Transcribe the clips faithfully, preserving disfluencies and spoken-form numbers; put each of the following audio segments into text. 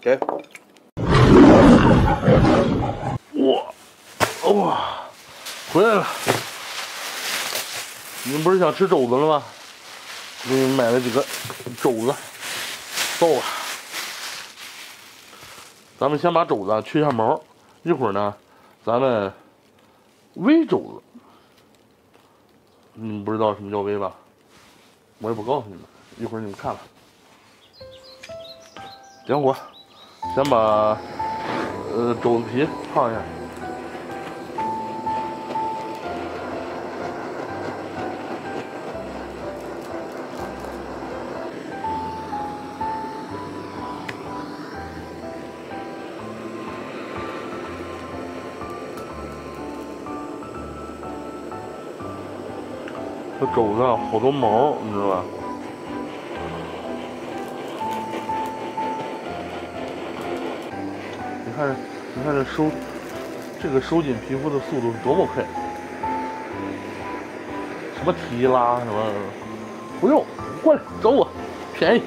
给。哇哇，回来了！你们不是想吃肘子了吗？我给你们买了几个肘子，到了。咱们先把肘子去一下毛，一会儿呢，咱们煨肘子。你们不知道什么叫煨吧？我也不告诉你们，一会儿你们看吧。点火。 先把呃肘子皮烫一下，这肘子啊好多毛，你知道吧？ 看，你看这收，这个收紧皮肤的速度是多么快！什么提拉什么，不用，过来找我，便宜，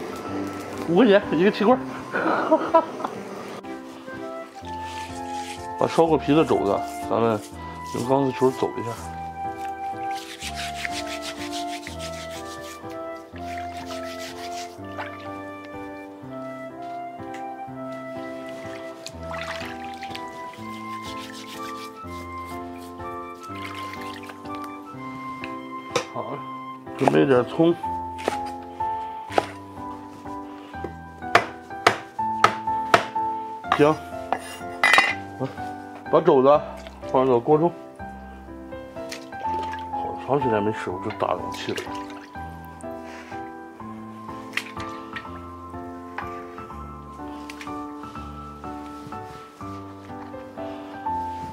五块钱一个气罐。把烧过皮的肘子，咱们用钢丝球走一下。好，准备点葱，姜，把肘子放到锅中。好长时间没使过这大容器了。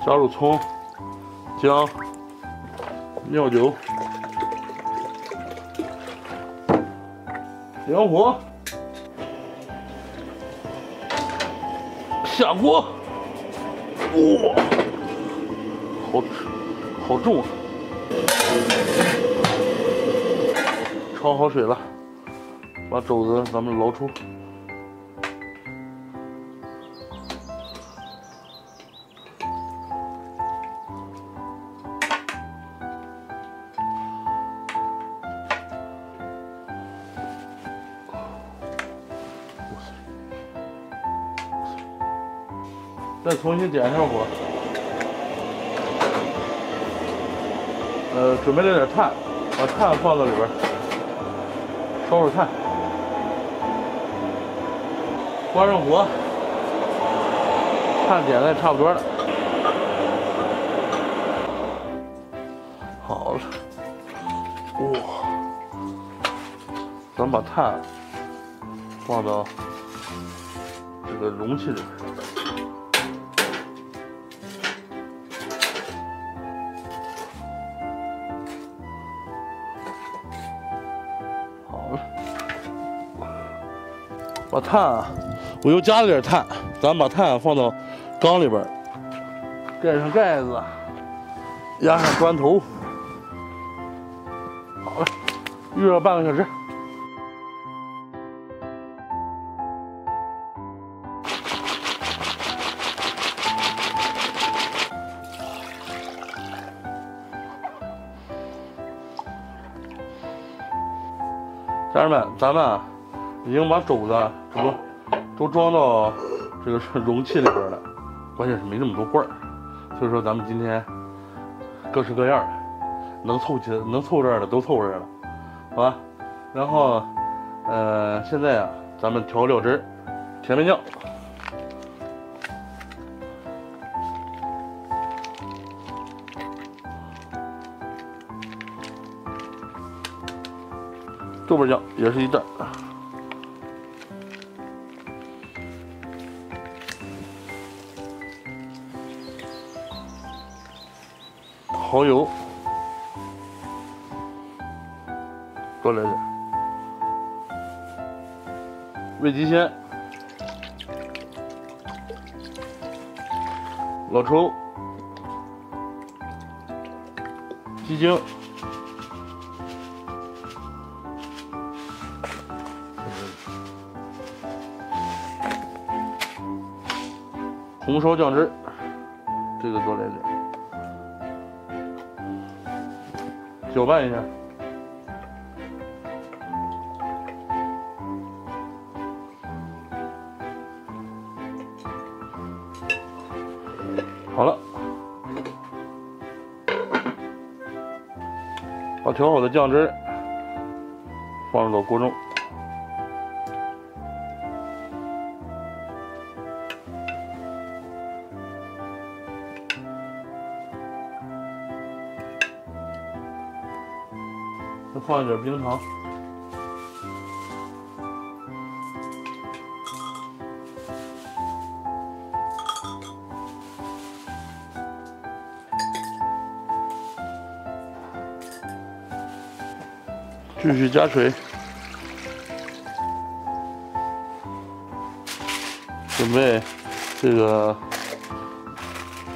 加入葱、姜、料酒。 点火，下锅。哇，好吃，好重啊！焯好水了，把肘子咱们捞出。再重新点一下火，呃，准备了点炭，把炭放到里边，烧会炭，关上火，炭点的也差不多了，好了，哇、哦，咱把炭放到这个容器里边。 把炭啊，我又加了点炭，咱把炭放到缸里边，盖上盖子，压上砖头，好了，预热半个小时。家人们，咱们啊。 已经把肘子这不都装到这个容器里边了，关键是没那么多罐儿，所以说咱们今天各式各样的，能凑齐能凑这儿的都凑这儿了，好吧？然后，呃，现在啊，咱们调料汁儿，甜面酱，豆瓣酱也是一袋。 蚝油，多来点。味极鲜，老抽，鸡精。红烧酱汁，这个多来点，搅拌一下。 好了，把调好的酱汁放入到锅中，再放一点冰糖。 继续加水，准备这个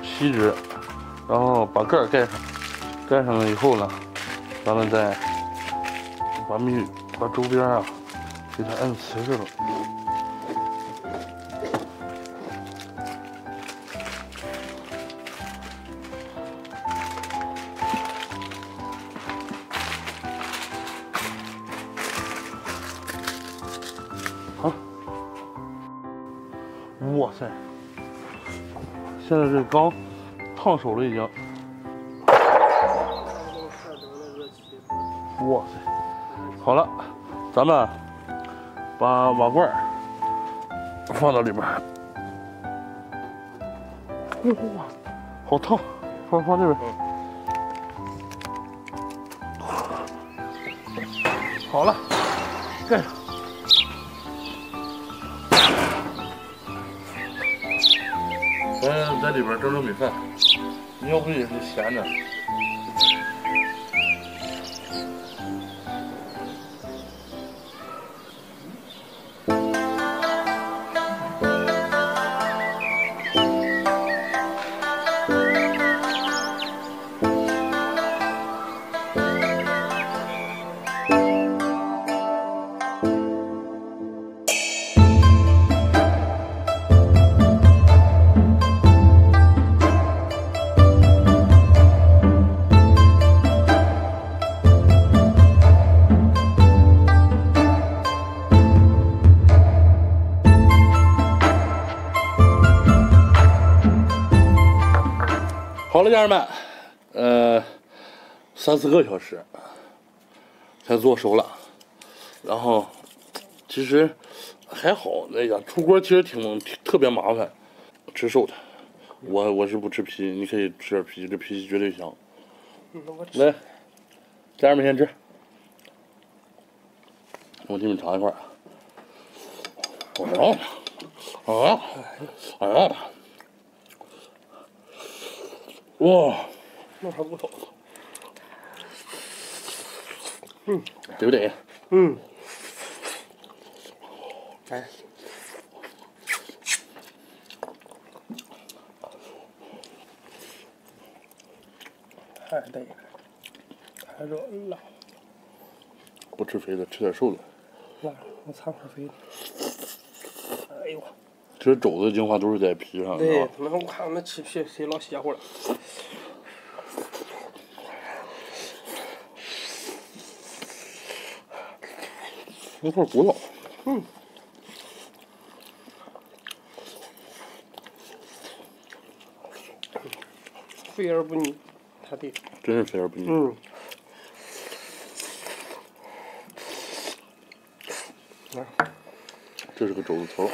锡纸，然后把盖盖上，盖上了以后呢，咱们再把米把周边啊给它按瓷实了。哇塞！现在这刚烫手了已经。哇塞！好了，咱们把瓦罐放到里边。哇，好烫！放放这边。好了，盖上。 咱在里边蒸蒸米饭，你要不也是咸的。好了，家人们，呃，三四个小时才做熟了，然后其实还好。哎呀，出锅其实挺特别麻烦，吃瘦的，我我是不吃皮，你可以吃点皮，这皮绝对香。来，家人们先吃，我给你们尝一块儿。啊啊啊！ 哇，那还不错。嗯，对不对？嗯。哎。太累了，太热了。不吃肥的，吃点瘦的。那我擦块肥的。哎呦我。 其实肘子精华都是在皮上，对，那我看那吃皮谁老邪乎了。那块骨头，嗯，肥而不腻，他对，真是肥而不腻。嗯，这是个肘子头。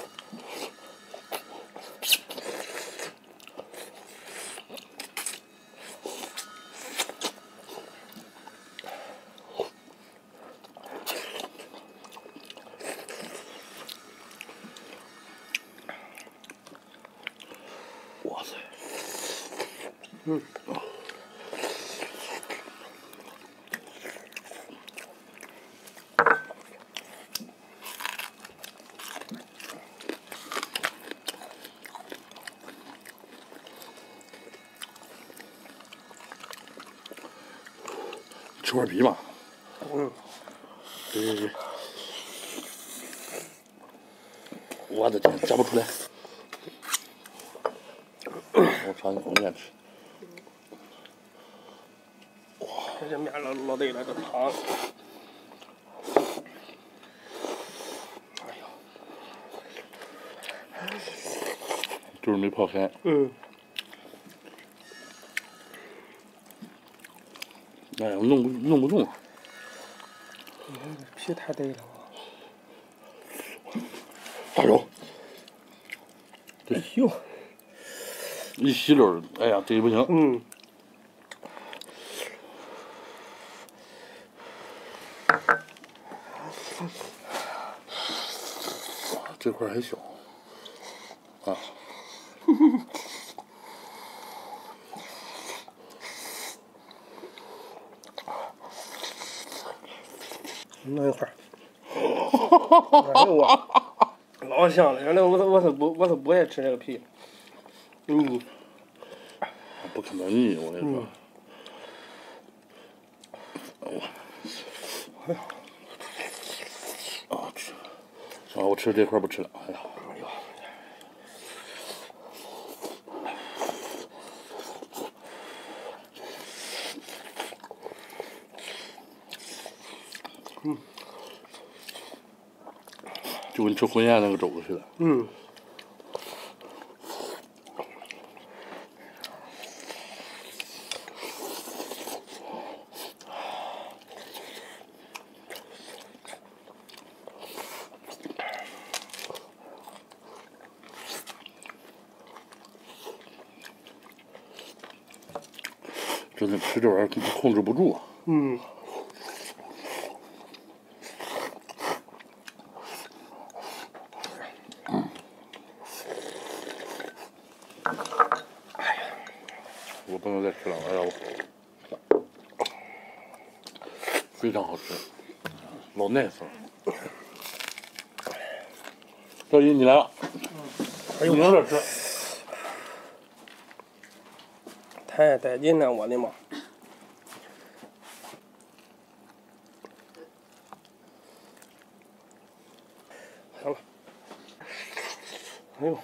哇塞！嗯，吃块皮吧。嗯。对对对。我的天，夹不出来。我尝一口面吃。哇，这面老老得来个糖。 就是没泡开。嗯。哎呀，弄不弄不动啊！你看这皮太对了啊！大手。对。哟、哎。一吸溜，哎呀，这不行。嗯。这块还小。啊。 弄一块儿，哎呦我，老香了！原来我我是不我是不爱吃这个皮，嗯，不可能腻，我跟你说，我，哎呀，啊吃，啊我吃这块不吃了，哎呀。 嗯，就跟吃婚宴那个肘子似的。嗯。真的吃这玩意儿控制不住啊。嗯。 我不能再吃了，哎呀，我非常好吃，老 nice 了。赵姨，你来了，哎呦，你有点吃，太带劲了，我的妈！行了，哎呦。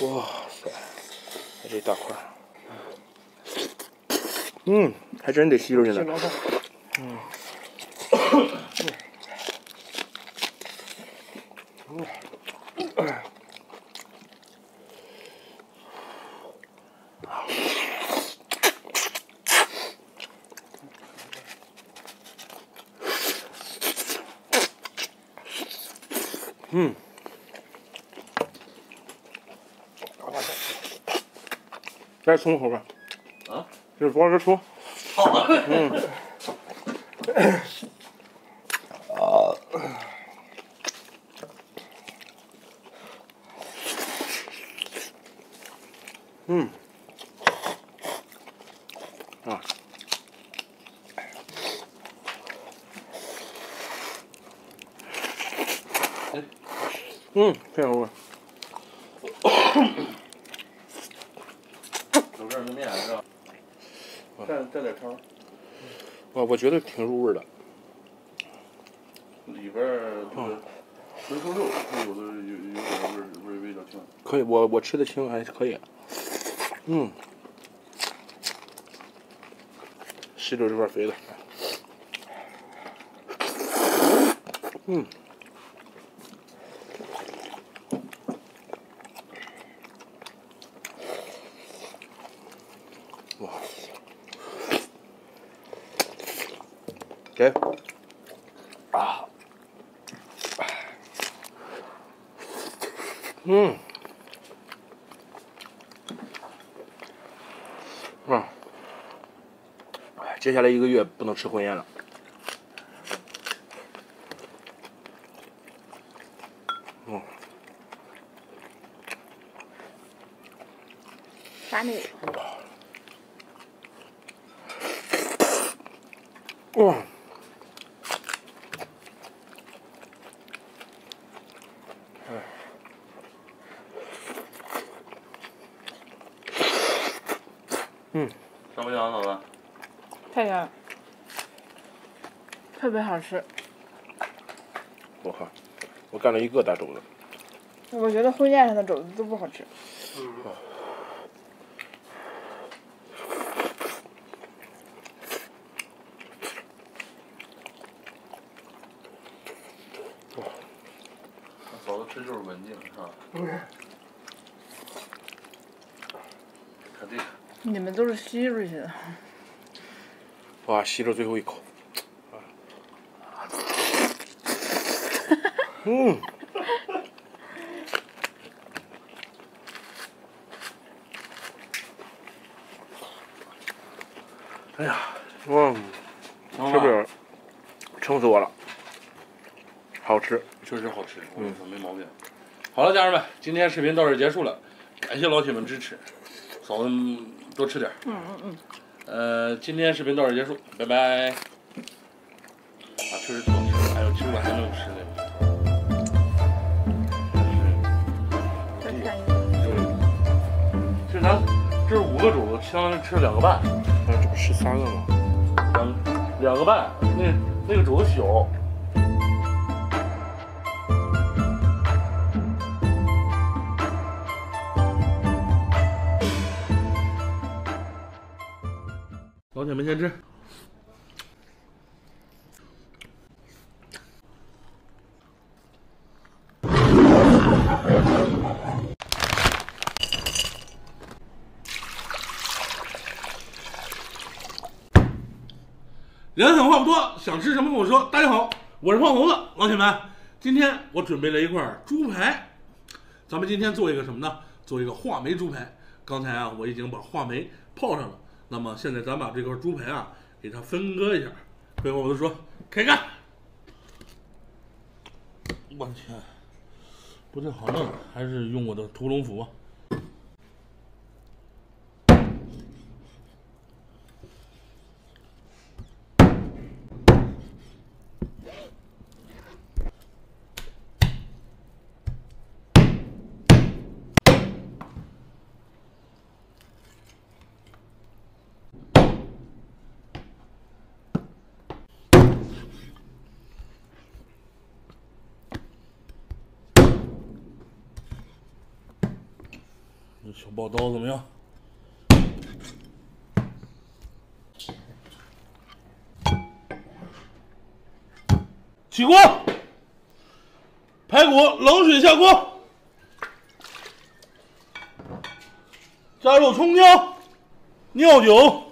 哇塞，这一大块，嗯，还真得吸溜进来。嗯，嗯。 该葱好吧？啊，这主要是葱。好。嗯。啊。嗯。啊。嗯，这样味。蘸蘸点汤，我我觉得挺入味的。里边儿纯瘦肉，它有的有有点味味味道轻。可以，我我吃的清还可以。嗯，吸溜这块肥的。嗯。 给，啊，嗯，嗯，哎，接下来一个月不能吃婚宴了。嗯，啥味？哇！怎么样，老板？太甜了，特别好吃。我靠，我干了一个大肘子。我觉得婚宴上的肘子都不好吃。嗯。哇！嫂子吃就是文静，是吧？嗯。 你们都是吸出去的。哇，吸了最后一口。嗯。哎呀，哇，是不是撑死我了？好吃，确实好吃，嗯，没毛病。好了，家人们，今天视频到这结束了，感谢老铁们支持。 嫂子多吃点。嗯嗯嗯。呃，今天视频到这结束，拜拜。啊，确实挺好吃的，哎呦，其实我还能吃呢。真便宜。其实咱这是五个肘子，相当于吃了两个半。那这不吃三个吗？嗯，两个半，那那个肘子小。老铁们先吃，人狠话不多，想吃什么跟我说。大家好，我是胖猴子，老铁们，今天我准备了一块猪排，咱们今天做一个什么呢？做一个话梅猪排。刚才啊，我已经把话梅泡上了。 那么现在咱把这块猪排啊，给它分割一下。最后我就说开干！我去，不太好弄，还是用我的屠龙斧。小宝刀怎么样？起锅，排骨冷水下锅，加入葱姜、料酒，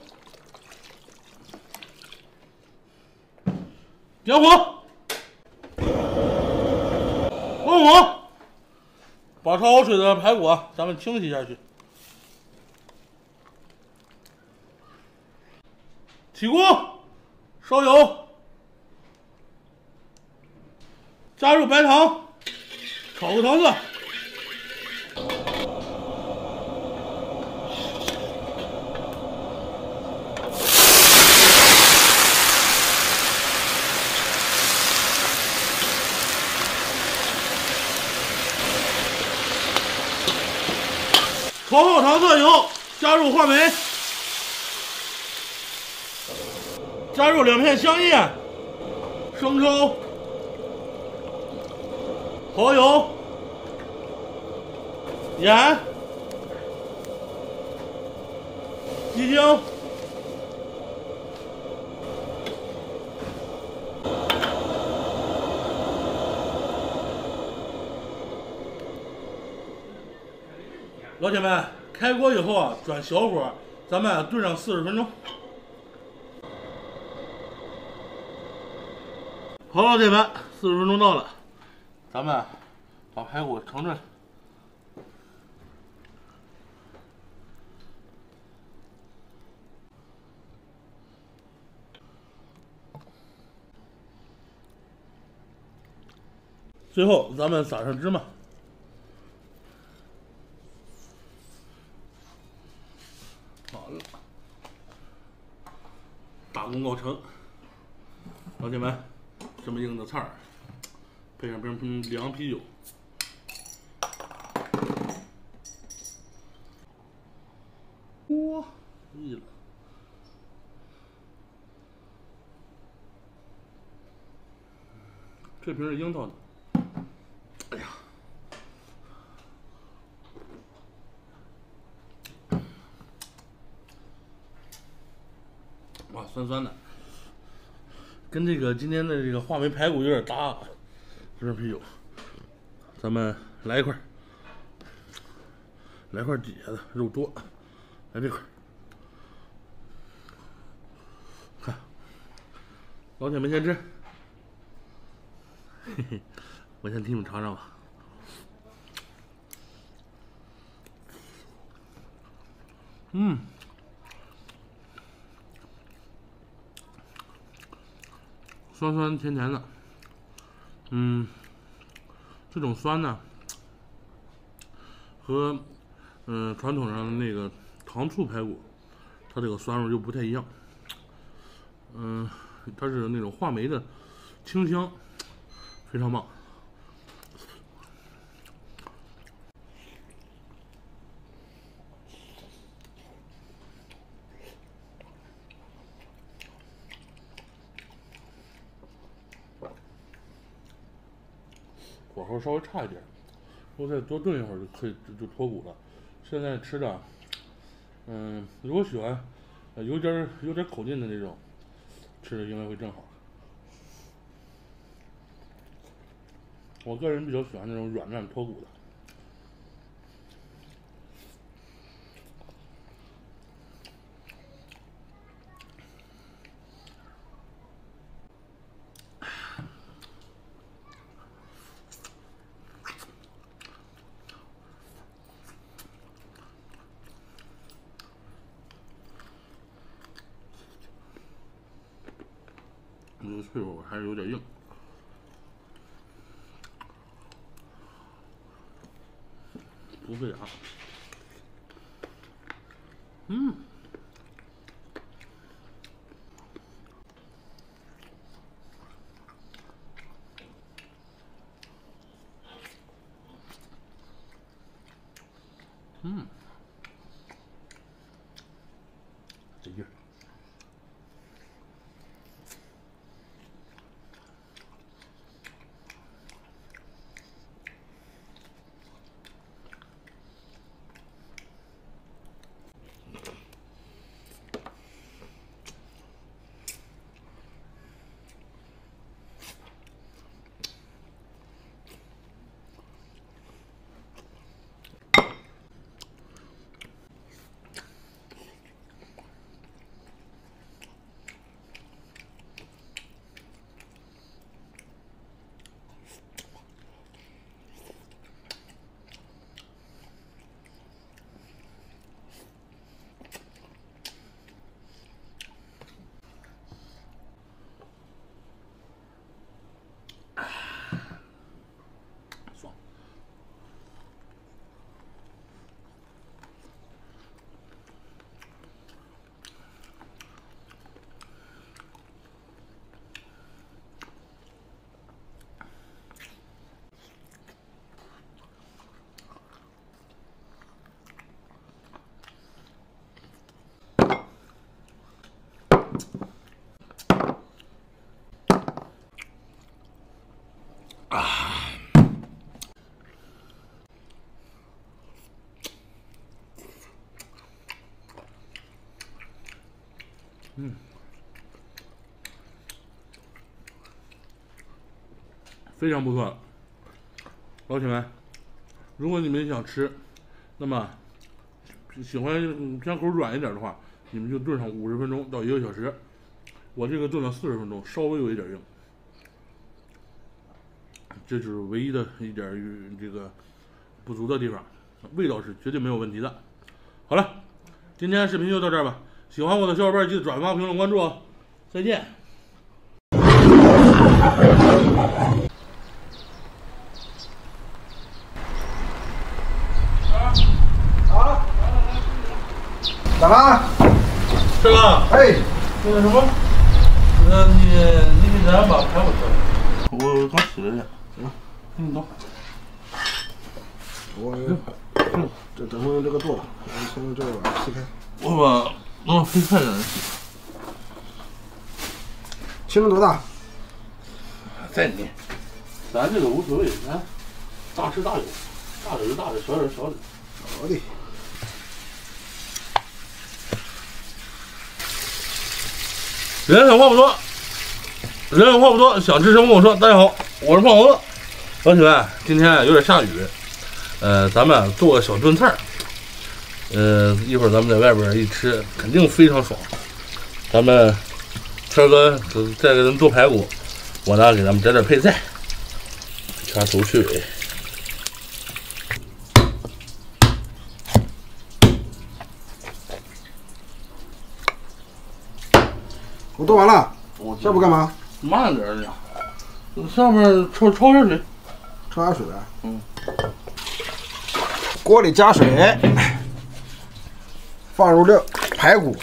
点火，关火。 把焯好水的排骨啊，咱们清洗下去。起锅，烧油，加入白糖，炒个糖色。炒好糖色以后，加入话梅，加入两片香叶、生抽、蚝油、盐、鸡精、老铁们，开锅以后啊，转小火，咱们炖上四十分钟。好，老铁们，四十分钟到了，咱们把排骨盛出来。最后，咱们撒上芝麻。 大功告成，老铁们，这么硬的菜儿，配上瓶凉啤酒，哇，腻了。这瓶是樱桃的。哎呀！ 哇，酸酸的，跟这个今天的这个话梅排骨有点搭。这瓶啤酒，咱们来一块，来块底下的肉多，来这块。看，老铁们先吃，嘿嘿，我先替你们尝尝吧。嗯。 酸酸甜甜的，嗯，这种酸呢，和嗯、呃、传统上的那个糖醋排骨，它这个酸味就不太一样，嗯、呃，它是那种话梅的清香，非常棒。火候稍微差一点，我再多炖一会儿就可以就脱骨了。现在吃的，嗯，如果喜欢有点有点口劲的那种，吃的应该会正好。我个人比较喜欢那种软烂脱骨的。这个脆口还是有点硬，不费牙。嗯，嗯，这劲儿。 嗯，非常不错，老铁们，如果你们想吃，那么喜欢偏口软一点的话，你们就炖上五十分钟到一个小时。我这个炖了四十分钟，稍微有一点硬，这就是唯一的一点这个不足的地方，味道是绝对没有问题的。好了，今天视频就到这儿吧。 喜欢我的小伙伴，记得转发、评论、关注哦！再见。啊？咋了？这个？哎，那个什么，那个你你给咱把排骨吃。我我刚起来了，行，给你倒。我这等会用这个剁，先用这个把它劈开。我把。 哦，飞快点！青龙多大？在你。咱这个无所谓，咱大吃大有，大有就大有，小有就小有。好的。 人有话不多，人有话不多，想吃什么跟我说。大家好，我是胖猴子。老铁们，今天有点下雨，呃，咱们做个小炖菜儿，呃，一会儿咱们在外边一吃，肯定非常爽。咱们天哥再给咱们做排骨，我呢给咱们整点配菜，掐头去尾。 我倒完了，下步干嘛？慢点儿呢，上面焯焯下水，焯下水。嗯，锅里加水，放入这排骨，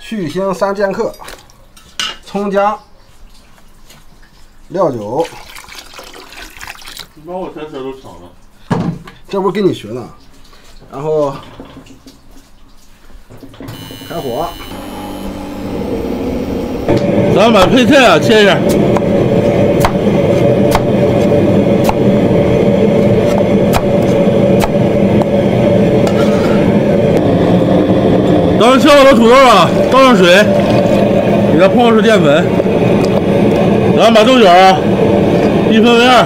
去腥三千克，葱姜，料酒。你把我菜色都抢了，这不是跟你学呢。然后开火。 咱们把配菜啊切一下，咱们切好的土豆啊，倒上水，给它泡上淀粉，然后把豆角啊一分为二，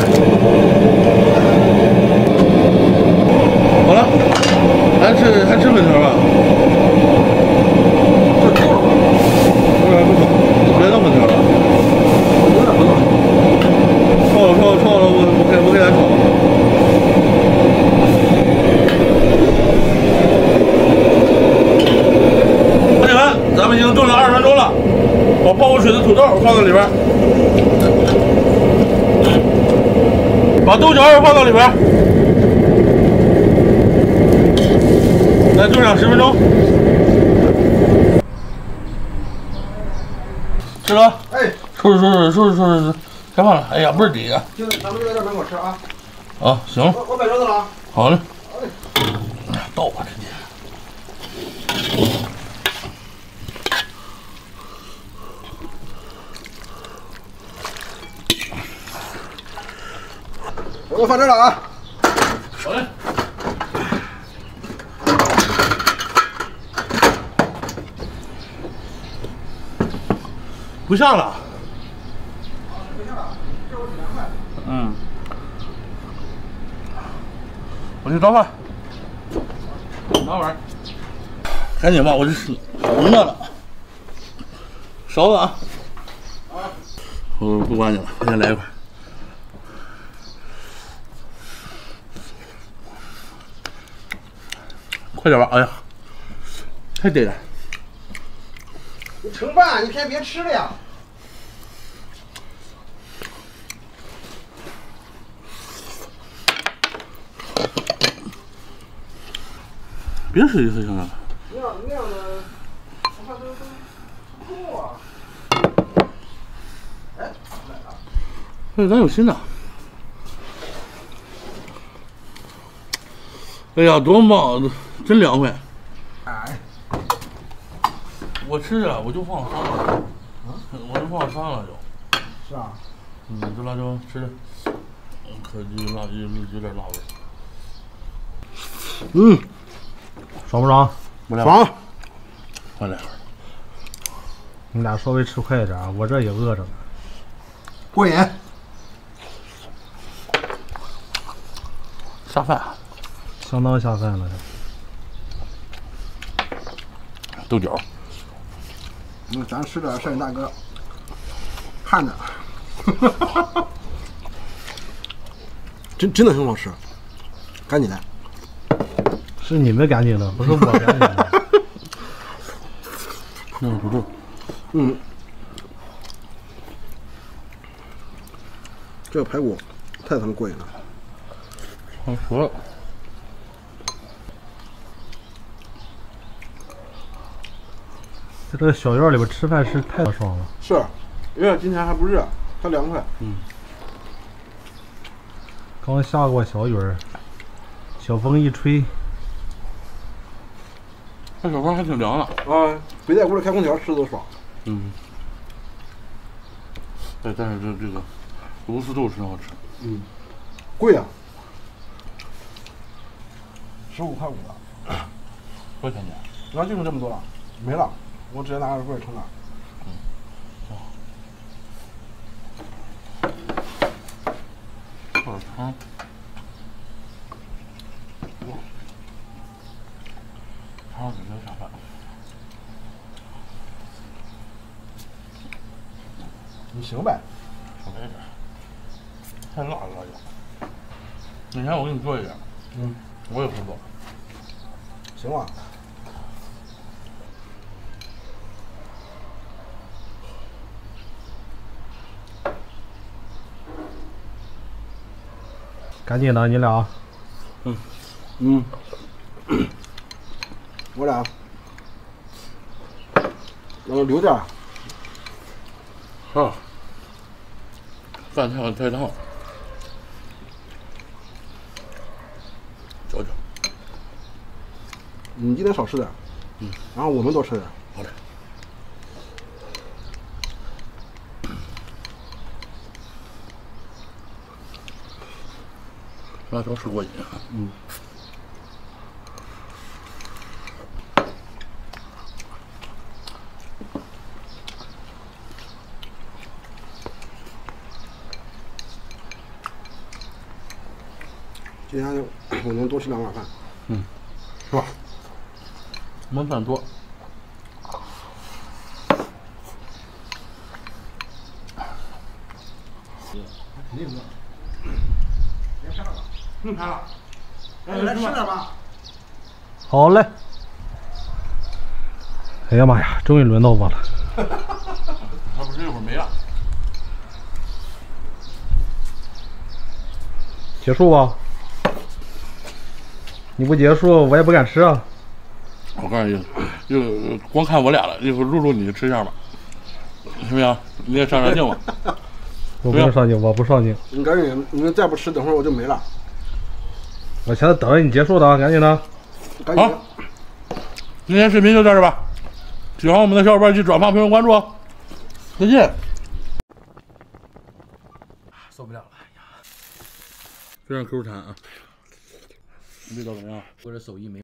好了，还吃还吃粉条吧？ 放到里边，把豆角也放到里边，来炖上十分钟。志哥，哎，收拾收拾收拾收拾，开饭了。哎呀，倍儿底啊！就咱们就在门口吃啊。啊，行。我我摆桌子了。好嘞。倒吧，直接。 我都放这了啊！好嘞。不下了。啊，不下了，这我只能换。嗯。我去找饭。拿碗。赶紧吧，我这饿了。勺子啊。啊。我不管你了，我先来一块。 快点吧！哎呀，太得了！你盛饭，你先别吃了呀！别使一次性的。那样那样的，我看都都不够啊！哎，哪来的？那咱有新的。 哎呀，多么棒，真凉快！哎，我吃着我就放沙了，啊、我就放沙了就。是啊。嗯，这辣椒吃着，可就辣有有点辣味。嗯，爽不爽？爽。快点。你俩稍微吃快一点啊，我这也饿着呢。过瘾。下饭。 相当下饭了，豆角。那咱吃点剩下大哥看着，真真的很好吃，赶紧来。是你们赶紧的，不是我赶紧的。那不错，嗯，这个排骨太他妈过瘾了，好熟了。 在这个小院里边吃饭是太爽了，是，有点今天还不热，还凉快。嗯，刚下过小雨儿，小风一吹，那小风还挺凉的啊，别在屋里开空调吃都爽。嗯，对，但是这这个螺丝豆真好吃。嗯，贵啊，十五块五的，多少钱钱？主要就是这么多了，没了，我直接拿二十块充了。嗯，挺好。泡汤。 汤里没有啥饭，你行呗，我没事，太辣了就。哪天我给你做一点，嗯，我也会做。行吧。赶紧的，你俩啊。嗯。嗯。 我俩，然后留点儿。啊，饭菜太烫，嚼嚼。你今天少吃点，嗯，然后我们多吃点。好嘞。辣椒吃过瘾啊。嗯。 今天我能多吃两碗饭，嗯，是吧？焖饭多，肯定多。别拍了，不拍了。哎，来吃点吧。好嘞。哎呀妈呀，终于轮到我了。他不是一会儿没了。结束吧。 你不结束，我也不敢吃啊！我告诉你，就光看我俩了，一会儿露露你吃一下吧，行不行？你也上上镜吧。我不上镜，我不上镜。你赶紧，你再不吃，等会儿我就没了。我现在等着你结束的啊，赶紧的。赶紧。好，今天视频就到这吧。喜欢我们的小伙伴去转发、评论、关注哦。再见。受不了了，哎呀！非常 Q 弹啊！ 味道怎么样？我这手艺没。